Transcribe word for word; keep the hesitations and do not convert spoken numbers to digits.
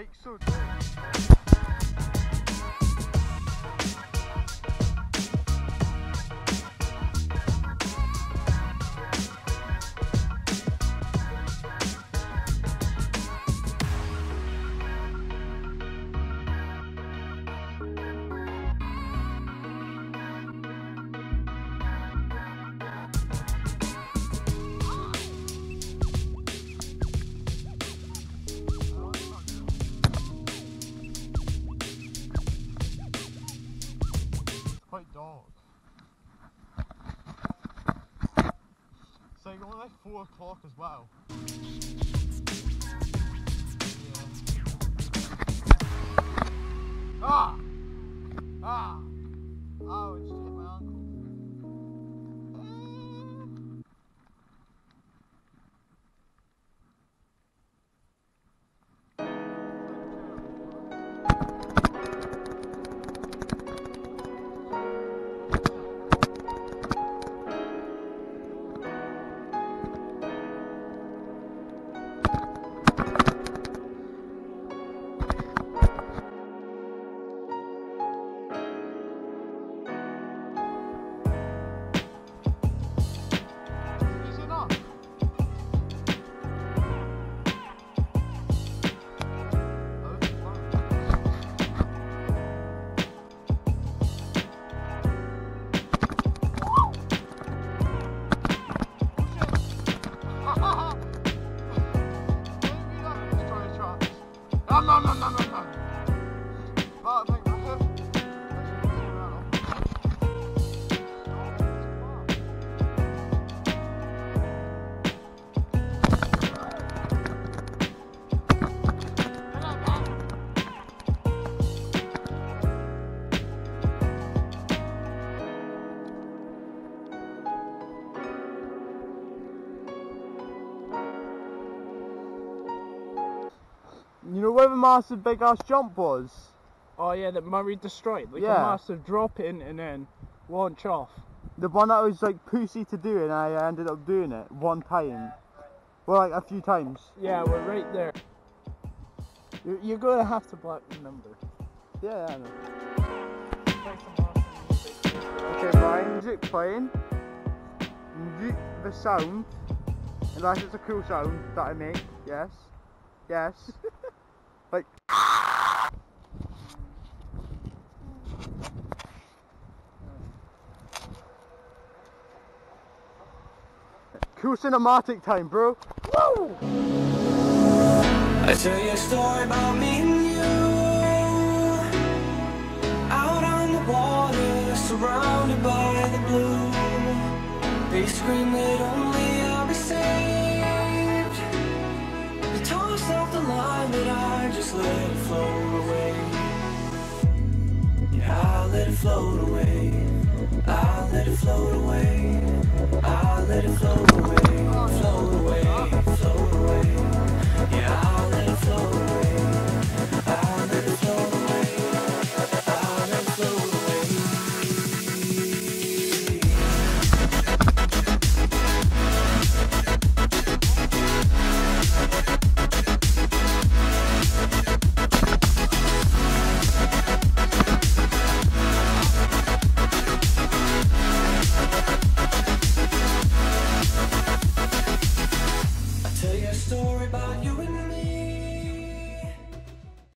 week soon. So you're only like four o'clock as well. Yeah. Ah! Ah! Oh, it just hit my ankle. You know where the massive big ass jump was? Oh yeah, that Murray destroyed. Like yeah. A massive drop in and then launch off. The one that I was like pussy to do and I ended up doing it one time. Well, like a few times. Yeah, we're right there. You're, you're gonna have to block the number. Yeah, I know. Okay, my music playing. Mute the sound. Unless it's a cool sound that I make, yes. Yes. Like cool cinematic time, bro. Woo! I tell you a story about me and you, out on the water, surrounded by the blue. They scream that only I'll be saved. They toss off the line that I just let it float away. Yeah, I let it float away. I let it float away. I let it float away. Float away. Float away. Yeah, I let it float away. I let it float away. I let it float about you and